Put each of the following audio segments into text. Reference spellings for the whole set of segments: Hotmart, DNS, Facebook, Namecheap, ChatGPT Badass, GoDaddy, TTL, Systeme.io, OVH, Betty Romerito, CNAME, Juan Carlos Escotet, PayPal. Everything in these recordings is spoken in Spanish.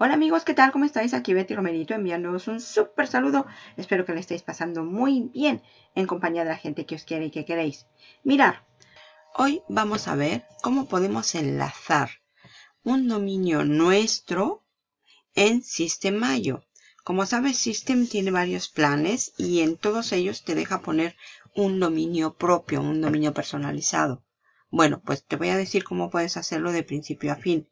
Hola amigos, ¿qué tal? ¿Cómo estáis? Aquí Betty Romerito enviándoos un súper saludo. Espero que le estéis pasando muy bien en compañía de la gente que os quiere y que queréis. Mirad, hoy vamos a ver cómo podemos enlazar un dominio nuestro en Systeme.io. Como sabes, Systeme tiene varios planes y en todos ellos te deja poner un dominio propio, un dominio personalizado. Bueno, pues te voy a decir cómo puedes hacerlo de principio a fin.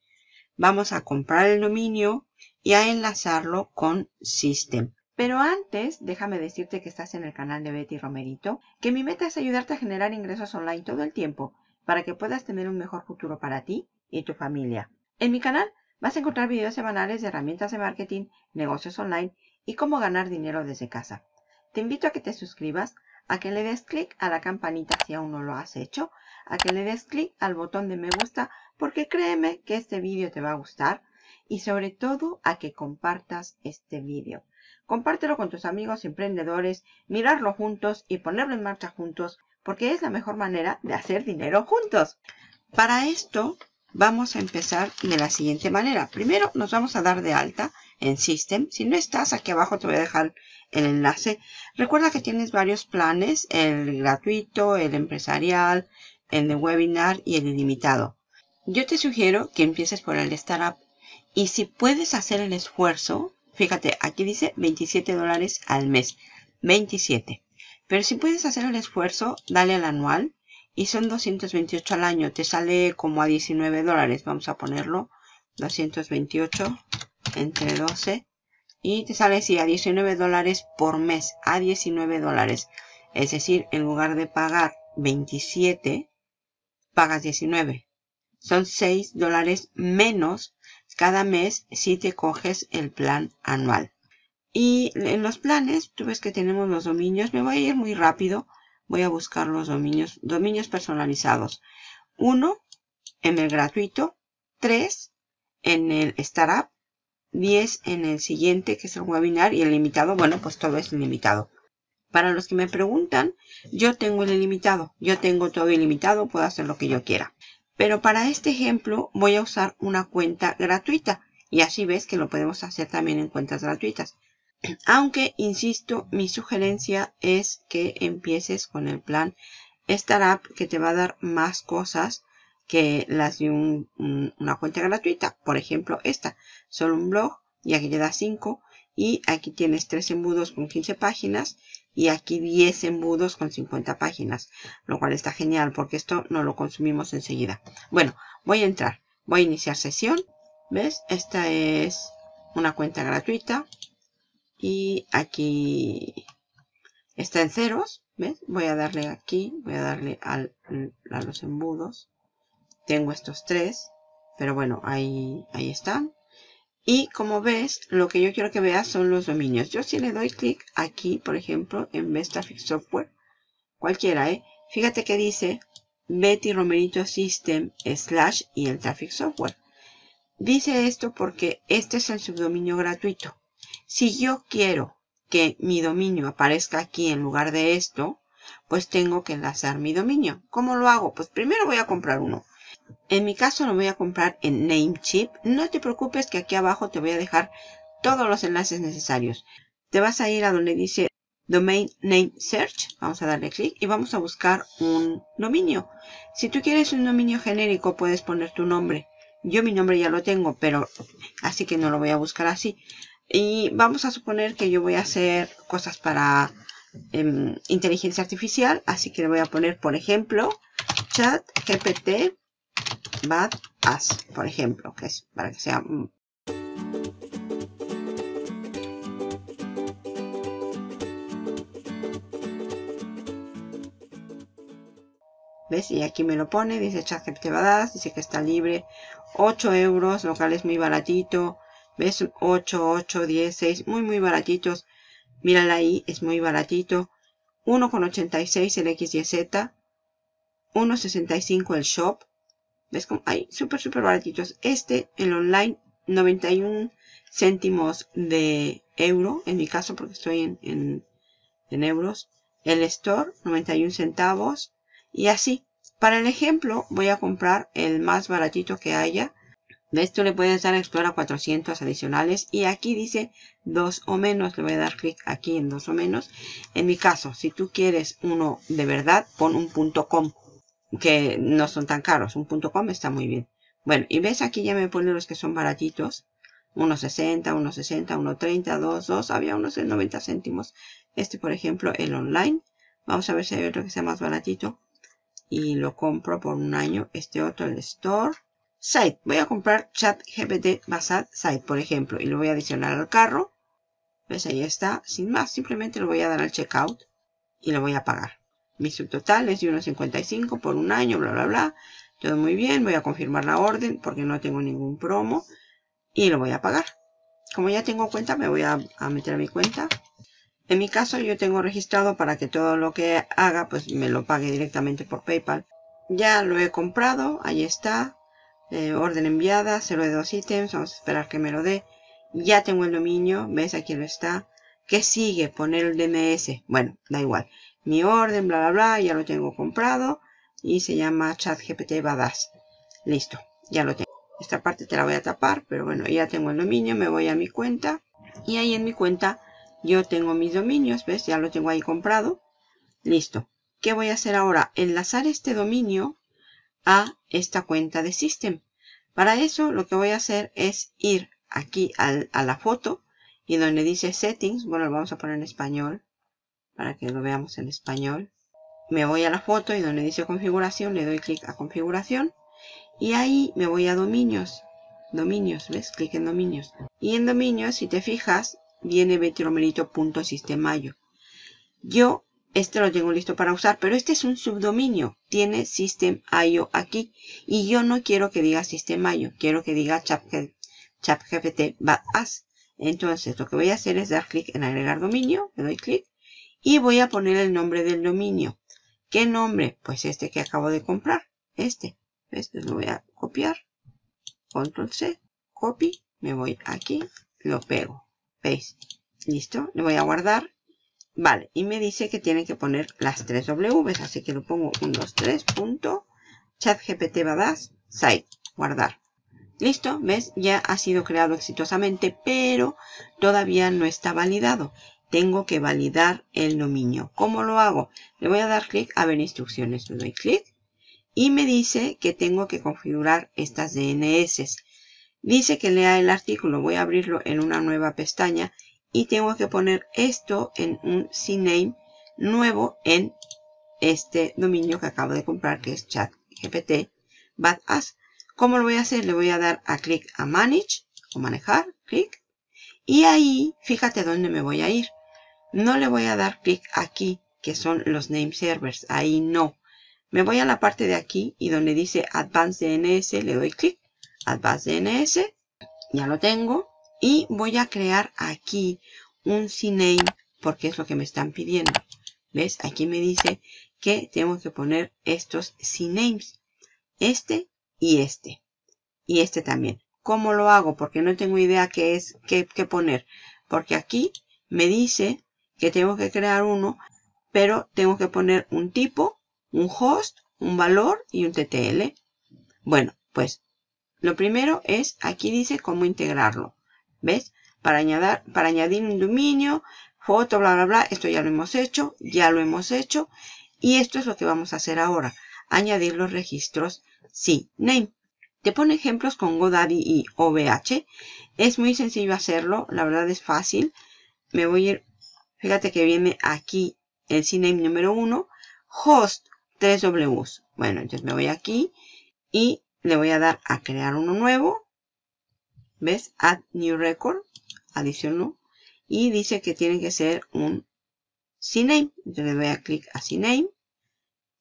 Vamos a comprar el dominio y a enlazarlo con Systeme. Pero antes, déjame decirte que estás en el canal de Betty Romerito, que mi meta es ayudarte a generar ingresos online todo el tiempo, para que puedas tener un mejor futuro para ti y tu familia. En mi canal vas a encontrar videos semanales de herramientas de marketing, negocios online y cómo ganar dinero desde casa. Te invito a que te suscribas, a que le des clic a la campanita si aún no lo has hecho, a que le des clic al botón de me gusta, porque créeme que este vídeo te va a gustar, y sobre todo a que compartas este vídeo. Compártelo con tus amigos emprendedores, mirarlo juntos y ponerlo en marcha juntos, porque es la mejor manera de hacer dinero juntos. Para esto vamos a empezar de la siguiente manera. Primero nos vamos a dar de alta en Systeme. Si no estás, aquí abajo te voy a dejar el enlace. Recuerda que tienes varios planes, el gratuito, el empresarial, el de webinar y el ilimitado. Yo te sugiero que empieces por el startup y si puedes hacer el esfuerzo, fíjate, aquí dice $27 al mes, 27. Pero si puedes hacer el esfuerzo, dale al anual y son 228 al año, te sale como a $19, vamos a ponerlo, 228 entre 12 y te sale sí, a $19 por mes, a $19. Es decir, en lugar de pagar 27, pagas 19. Son $6 menos cada mes si te coges el plan anual. Y en los planes, tú ves que tenemos los dominios. Me voy a ir muy rápido. Voy a buscar los dominios personalizados. 1 en el gratuito. 3 en el startup. 10 en el siguiente, que es el webinar. Y el limitado, bueno, pues todo es limitado. Para los que me preguntan, yo tengo el ilimitado. Yo tengo todo ilimitado, puedo hacer lo que yo quiera. Pero para este ejemplo voy a usar una cuenta gratuita y así ves que lo podemos hacer también en cuentas gratuitas. Aunque, insisto, mi sugerencia es que empieces con el plan Startup que te va a dar más cosas que las de una cuenta gratuita. Por ejemplo, esta, solo un blog y aquí te da 5 y aquí tienes 3 embudos con 15 páginas. Y aquí 10 embudos con 50 páginas. Lo cual está genial porque esto no lo consumimos enseguida. Bueno, voy a entrar. Voy a iniciar sesión. ¿Ves? Esta es una cuenta gratuita. Y aquí está en ceros. ¿Ves? Voy a darle aquí. Voy a darle a los embudos. Tengo estos 3. Pero bueno, ahí están. Y como ves, lo que yo quiero que veas son los dominios. Yo si le doy clic aquí, por ejemplo, en Best Traffic Software, cualquiera, fíjate que dice Betty Romerito Systeme / y el Traffic Software. Dice esto porque este es el subdominio gratuito. Si yo quiero que mi dominio aparezca aquí en lugar de esto, pues tengo que enlazar mi dominio. ¿Cómo lo hago? Pues primero voy a comprar uno. En mi caso lo voy a comprar en Namecheap. No te preocupes que aquí abajo te voy a dejar todos los enlaces necesarios. Te vas a ir a donde dice Domain Name Search. Vamos a darle clic y vamos a buscar un dominio. Si tú quieres un dominio genérico puedes poner tu nombre. Yo mi nombre ya lo tengo, pero así que no lo voy a buscar así. Y vamos a suponer que yo voy a hacer cosas para inteligencia artificial. Así que le voy a poner, por ejemplo, ChatGPT Badass, por ejemplo, que es para que sea. ¿Ves? Y aquí me lo pone, dice ChatGPT Badass, dice que está libre, 8 euros, lo cual es muy baratito. ¿Ves? 8, 8, 10, 6, muy muy baratitos. Mírala ahí, es muy baratito. 1,86 el XYZ, 1,65 el Shop. ¿Ves cómo hay? Súper, súper baratitos. Este, el online, 91 céntimos de euro. En mi caso, porque estoy en euros. El store, 91 centavos. Y así. Para el ejemplo, voy a comprar el más baratito que haya. De esto le puedes dar a explorar 400 adicionales. Y aquí dice 2 o menos. Le voy a dar clic aquí en 2 o menos. En mi caso, si tú quieres uno de verdad, pon un .com. Que no son tan caros. Un .com está muy bien. Bueno, y ves aquí ya me pone los que son baratitos. 1.60, 1.60, 1.30, 2, había unos de 90 céntimos. Este, por ejemplo, el online. Vamos a ver si hay otro que sea más baratito. Y lo compro por un año. Este otro, el store. Site. Voy a comprar ChatGPT Badass Site, por ejemplo. Y lo voy a adicionar al carro. Pues ahí está. Sin más, simplemente lo voy a dar al checkout. Y lo voy a pagar. Mi subtotal es de 1.55 por un año, bla, bla, bla. Todo muy bien. Voy a confirmar la orden porque no tengo ningún promo. Y lo voy a pagar. Como ya tengo cuenta, me voy a meter a mi cuenta. En mi caso, yo tengo registrado para que todo lo que haga, pues me lo pague directamente por PayPal. Ya lo he comprado. Ahí está. Orden enviada. 0 de 2 ítems. Vamos a esperar que me lo dé. Ya tengo el dominio. ¿Ves? Aquí lo está. ¿Qué sigue? Poner el DNS. Bueno, da igual. Mi orden, bla, bla, bla. Ya lo tengo comprado. Y se llama ChatGPT Badass. Listo. Ya lo tengo. Esta parte te la voy a tapar, pero bueno, ya tengo el dominio, me voy a mi cuenta. Y ahí en mi cuenta yo tengo mis dominios, ¿ves? Ya lo tengo ahí comprado. Listo. ¿Qué voy a hacer ahora? Enlazar este dominio a esta cuenta de Systeme. Para eso lo que voy a hacer es ir aquí a la foto y donde dice Settings, bueno, lo vamos a poner en español para que lo veamos en español. Me voy a la foto y donde dice Configuración le doy clic a Configuración. Y ahí me voy a dominios. Dominios, ¿ves? Clic en dominios. Y en dominios, si te fijas, viene bettyromerito.systeme.io. Yo este lo tengo listo para usar, pero este es un subdominio. Tiene Systeme.io aquí. Y yo no quiero que diga Systeme.io. Quiero que diga ChatGPT Badass. Entonces, lo que voy a hacer es dar clic en agregar dominio. Le doy clic. Y voy a poner el nombre del dominio. ¿Qué nombre? Pues este que acabo de comprar. Este. Este lo voy a copiar, control C, copy, me voy aquí, lo pego, paste, listo, le voy a guardar, vale, y me dice que tiene que poner las 3 W, así que lo pongo 123.ChatGPT Badass site, guardar, listo, ves, ya ha sido creado exitosamente, pero todavía no está validado, tengo que validar el dominio, ¿cómo lo hago? Le voy a dar clic a ver instrucciones, le doy clic. Y me dice que tengo que configurar estas DNS. Dice que lea el artículo. Voy a abrirlo en una nueva pestaña. Y tengo que poner esto en un CNAME nuevo en este dominio que acabo de comprar. Que es ChatGPT Badass. ¿Cómo lo voy a hacer? Le voy a dar a clic a Manage. O manejar. Clic. Y ahí, fíjate dónde me voy a ir. No le voy a dar clic aquí. Que son los name servers. Ahí no. Me voy a la parte de aquí y donde dice Advanced DNS, le doy clic, Advanced DNS, ya lo tengo. Y voy a crear aquí un CNAME porque es lo que me están pidiendo. ¿Ves? Aquí me dice que tengo que poner estos CNAMEs, este y este. Y este también. ¿Cómo lo hago? Porque no tengo idea qué es, qué poner. Porque aquí me dice que tengo que crear uno, pero tengo que poner un tipo. Un host, un valor y un TTL. Bueno, pues lo primero es, aquí dice cómo integrarlo. ¿Ves? Para añadir un dominio, foto, bla, bla, bla. Esto ya lo hemos hecho, Y esto es lo que vamos a hacer ahora. Añadir los registros CNAME. Te pone ejemplos con GoDaddy y OVH. Es muy sencillo hacerlo, la verdad es fácil. Me voy a ir, fíjate que viene aquí el CNAME número 1. Host. 3 Ws. Bueno, entonces me voy aquí y le voy a dar a crear uno nuevo. ¿Ves? Add new record. Adiciono. Y dice que tiene que ser un CNAME. Entonces le doy a clic a CNAME.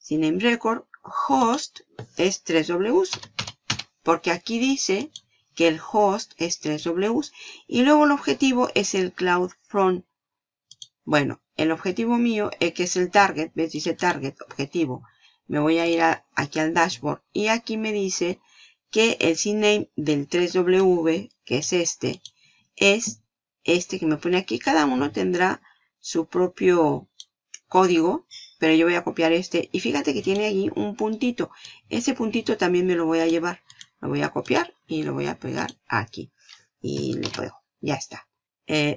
CNAME record. Host es 3 Ws. Porque aquí dice que el host es 3 Ws. Y luego el objetivo es el cloud front. Bueno. El objetivo mío es que es el target, ¿ves? Dice target, objetivo. Me voy a ir aquí al dashboard y aquí me dice que el CNAME del 3W, que es este que me pone aquí. Cada uno tendrá su propio código, pero yo voy a copiar este. Y fíjate que tiene allí un puntito. Ese puntito también me lo voy a llevar. Lo voy a copiar y lo voy a pegar aquí. Y lo pego. Ya está.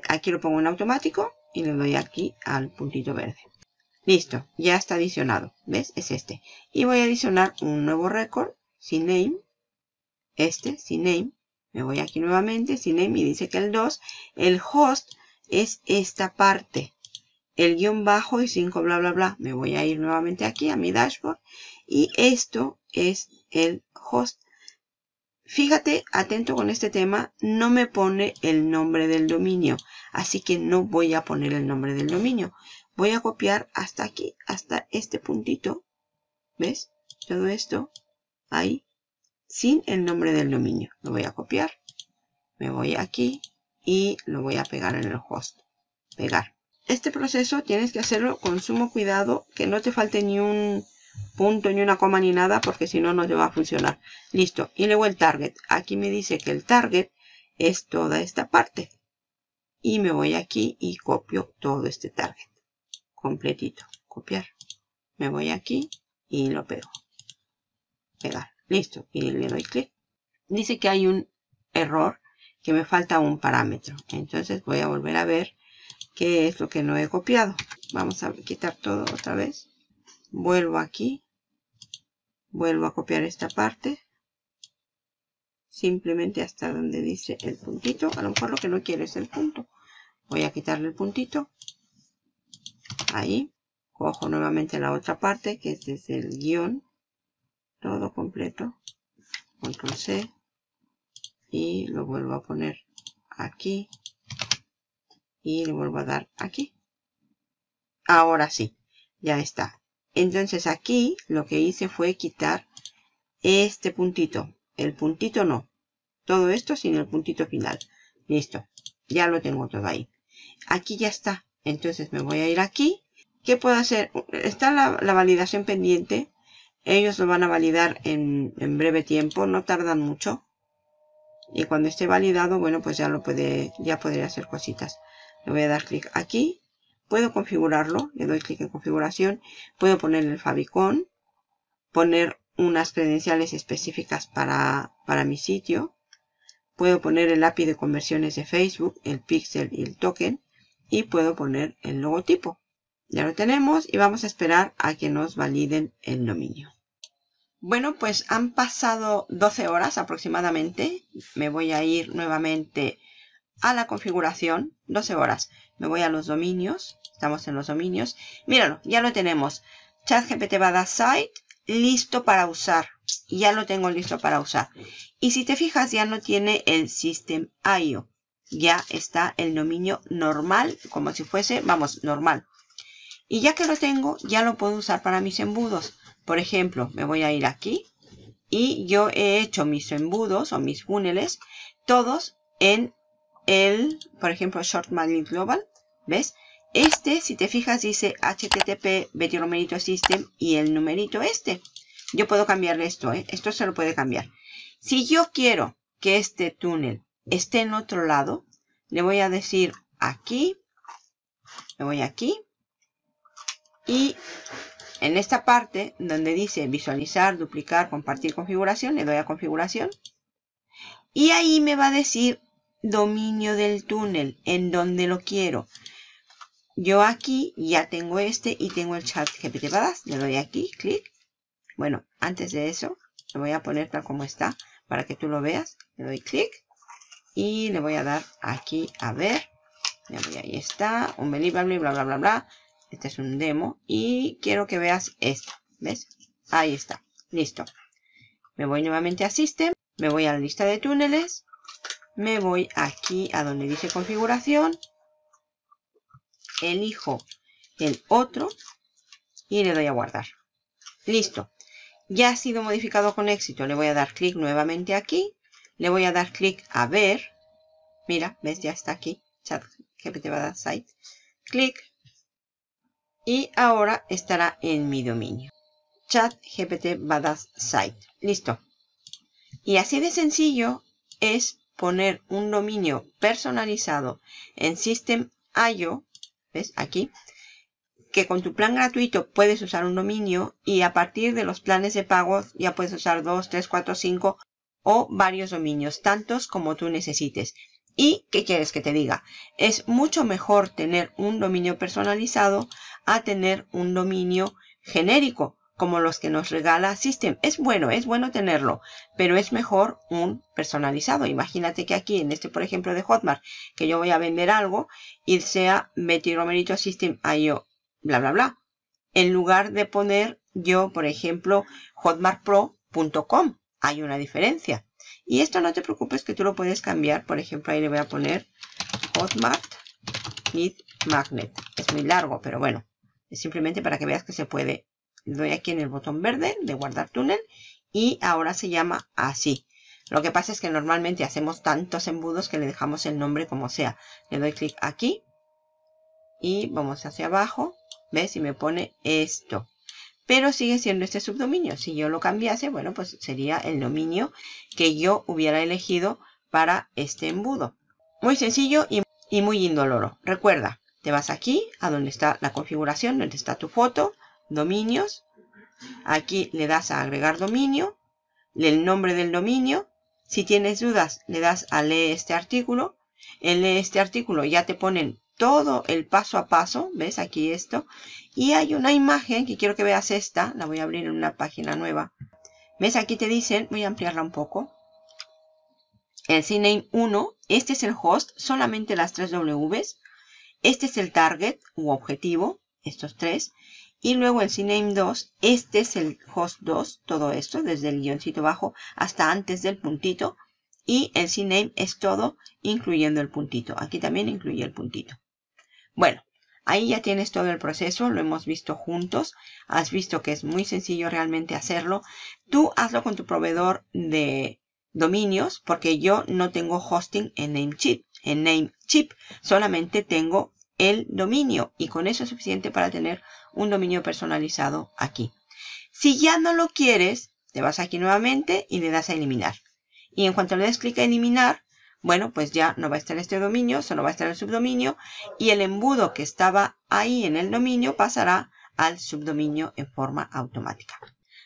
Aquí lo pongo en automático y le doy aquí al puntito verde. Listo. Ya está adicionado. ¿Ves? Es este. Y voy a adicionar un nuevo récord. CNAME. Este, CNAME. Me voy aquí nuevamente. CNAME. Y dice que el 2. El host es esta parte. El guión bajo y 5 bla bla bla. Me voy a ir nuevamente aquí a mi dashboard. Y esto es el host. Fíjate, atento con este tema, no me pone el nombre del dominio. Así que no voy a poner el nombre del dominio. Voy a copiar hasta aquí, hasta este puntito. ¿Ves? Todo esto, ahí, sin el nombre del dominio. Lo voy a copiar. Me voy aquí y lo voy a pegar en el host. Pegar. Este proceso tienes que hacerlo con sumo cuidado, que no te falte ni un punto, ni una coma, ni nada, porque si no, no te va a funcionar. Listo. Y luego el target. Aquí me dice que el target es toda esta parte. Y me voy aquí y copio todo este target. Completito. Copiar. Me voy aquí y lo pego. Pegar. Listo. Y le doy clic. Dice que hay un error, que me falta un parámetro. Entonces voy a volver a ver qué es lo que no he copiado. Vamos a quitar todo otra vez. Vuelvo aquí. Vuelvo a copiar esta parte. Simplemente hasta donde dice el puntito. A lo mejor lo que no quiero es el punto. Voy a quitarle el puntito. Ahí. Cojo nuevamente la otra parte, que este es el guión. Todo completo. Control C. Y lo vuelvo a poner aquí. Y le vuelvo a dar aquí. Ahora sí. Ya está. Entonces aquí lo que hice fue quitar este puntito. El puntito no. Todo esto sin el puntito final. Listo. Ya lo tengo todo ahí. Aquí ya está. Entonces me voy a ir aquí. ¿Qué puedo hacer? Está la validación pendiente. Ellos lo van a validar en breve tiempo. No tardan mucho. Y cuando esté validado, bueno, pues ya podré hacer cositas. Le voy a dar clic aquí. Puedo configurarlo, le doy clic en configuración, puedo poner el favicon, poner unas credenciales específicas para mi sitio, puedo poner el API de conversiones de Facebook, el pixel y el token, y puedo poner el logotipo. Ya lo tenemos y vamos a esperar a que nos validen el dominio. Bueno, pues han pasado 12 horas aproximadamente, me voy a ir nuevamente a la configuración, 12 horas. Me voy a los dominios. Estamos en los dominios. Míralo, ya lo tenemos. ChatGPT Badass Site, listo para usar. Ya lo tengo listo para usar. Y si te fijas, ya no tiene el Systeme.io. Ya está el dominio normal, como si fuese, vamos, normal. Y ya que lo tengo, ya lo puedo usar para mis embudos. Por ejemplo, me voy a ir aquí. Y yo he hecho mis embudos o mis funnels, todos en por ejemplo, Short Magnet Global, ¿ves? Este, si te fijas, dice HTTP, Betty Romerito System y el numerito este. Yo puedo cambiarle esto, ¿eh? Esto se lo puede cambiar. Si yo quiero que este túnel esté en otro lado, le voy a decir aquí, me voy aquí, y en esta parte donde dice visualizar, duplicar, compartir configuración, le doy a configuración, y ahí me va a decir dominio del túnel, en donde lo quiero. Yo aquí ya tengo este y tengo el ChatGPT Badass. Le doy aquí, clic. Bueno, antes de eso, lo voy a poner tal como está, para que tú lo veas. Le doy clic y le voy a dar aquí, a ver. Le doy, ahí está, un believable, bla, bla, bla, bla. Este es un demo y quiero que veas esto. ¿Ves? Ahí está, listo. Me voy nuevamente a System, me voy a la lista de túneles. Me voy aquí a donde dice configuración. Elijo el otro. Y le doy a guardar. Listo. Ya ha sido modificado con éxito. Le voy a dar clic nuevamente aquí. Le voy a dar clic a ver. Mira, ves, ya está aquí. ChatGPT Badass Site. Clic. Y ahora estará en mi dominio. ChatGPT Badass Site. Listo. Y así de sencillo es poner un dominio personalizado en Systeme.io, ¿ves? Aquí, que con tu plan gratuito puedes usar un dominio y a partir de los planes de pago ya puedes usar 2, 3, 4, 5 o varios dominios, tantos como tú necesites. ¿Y qué quieres que te diga? Es mucho mejor tener un dominio personalizado a tener un dominio genérico, como los que nos regala Systeme. Es bueno tenerlo, pero es mejor un personalizado. Imagínate que aquí, en este por ejemplo de Hotmart, que yo voy a vender algo y sea Betty Romerito Systeme.io, bla, bla, bla. En lugar de poner yo, por ejemplo, hotmartpro.com, hay una diferencia. Y esto no te preocupes que tú lo puedes cambiar. Por ejemplo, ahí le voy a poner Hotmart Lead Magnet. Es muy largo, pero bueno, es simplemente para que veas que se puede. Doy aquí en el botón verde de guardar túnel y ahora se llama así. Lo que pasa es que normalmente hacemos tantos embudos que le dejamos el nombre como sea. Le doy clic aquí y vamos hacia abajo. ¿Ves? Y me pone esto. Pero sigue siendo este subdominio. Si yo lo cambiase, bueno, pues sería el dominio que yo hubiera elegido para este embudo. Muy sencillo y muy indoloro. Recuerda, te vas aquí a donde está la configuración, donde está tu foto. Dominios, aquí le das a agregar dominio, el nombre del dominio, si tienes dudas le das a leer este artículo, en leer este artículo ya te ponen todo el paso a paso, ves aquí esto, y hay una imagen que quiero que veas esta, la voy a abrir en una página nueva, ves aquí te dicen, voy a ampliarla un poco, el CNAME 1, este es el host, solamente las 3 Ws, este es el target u objetivo, estos 3, y luego el CNAME 2, este es el host 2, todo esto, desde el guioncito bajo hasta antes del puntito. Y el CNAME es todo, incluyendo el puntito. Aquí también incluye el puntito. Bueno, ahí ya tienes todo el proceso, lo hemos visto juntos. Has visto que es muy sencillo realmente hacerlo. Tú hazlo con tu proveedor de dominios, porque yo no tengo hosting en Namecheap. Solamente tengo el dominio y con eso es suficiente para tener un dominio personalizado aquí. Si ya no lo quieres, te vas aquí nuevamente y le das a eliminar. Y en cuanto le des clic a eliminar, bueno, pues ya no va a estar este dominio, solo va a estar el subdominio y el embudo que estaba ahí en el dominio pasará al subdominio en forma automática.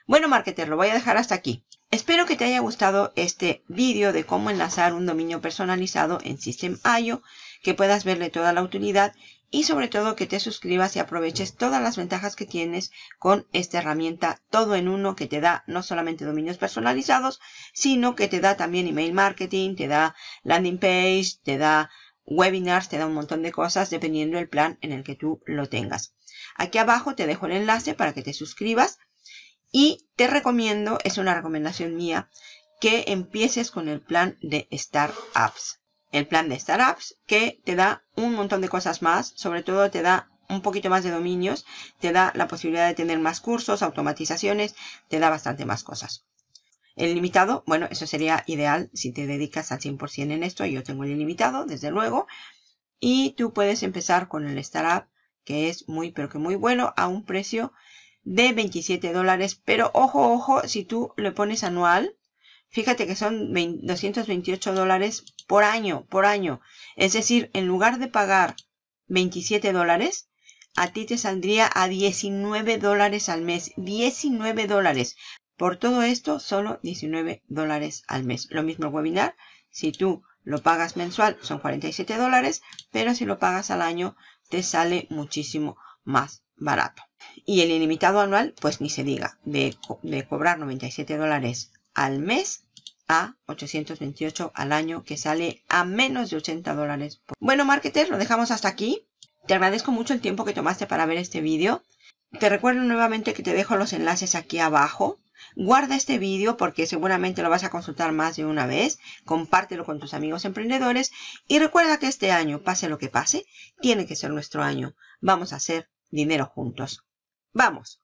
Bueno, marketer, lo voy a dejar hasta aquí. Espero que te haya gustado este vídeo de cómo enlazar un dominio personalizado en Systeme.io, que puedas verle toda la utilidad y sobre todo que te suscribas y aproveches todas las ventajas que tienes con esta herramienta todo en uno que te da no solamente dominios personalizados, sino que te da también email marketing, te da landing page, te da webinars, te da un montón de cosas dependiendo del plan en el que tú lo tengas. Aquí abajo te dejo el enlace para que te suscribas y te recomiendo, es una recomendación mía, que empieces con el plan de Startups. El plan de Startups que te da un montón de cosas más, sobre todo te da un poquito más de dominios, te da la posibilidad de tener más cursos, automatizaciones, te da bastante más cosas. El limitado, bueno, eso sería ideal si te dedicas al 100% en esto, yo tengo el ilimitado, desde luego, y tú puedes empezar con el Startup, que es muy, pero que muy bueno, a un precio de $27, pero ojo, ojo, si tú le pones anual, fíjate que son $228 por año. Es decir, en lugar de pagar $27, a ti te saldría a $19 al mes. $19. Por todo esto, solo $19 al mes. Lo mismo el webinar. Si tú lo pagas mensual, son $47. Pero si lo pagas al año, te sale muchísimo más barato. Y el ilimitado anual, pues ni se diga. De cobrar $97 al mes a $828 al año, que sale a menos de $80. Bueno, marketer, lo dejamos hasta aquí. Te agradezco mucho el tiempo que tomaste para ver este vídeo. Te recuerdo nuevamente que te dejo los enlaces aquí abajo. Guarda este vídeo porque seguramente lo vas a consultar más de una vez. Compártelo con tus amigos emprendedores. Y recuerda que este año, pase lo que pase, tiene que ser nuestro año. Vamos a hacer dinero juntos. ¡Vamos!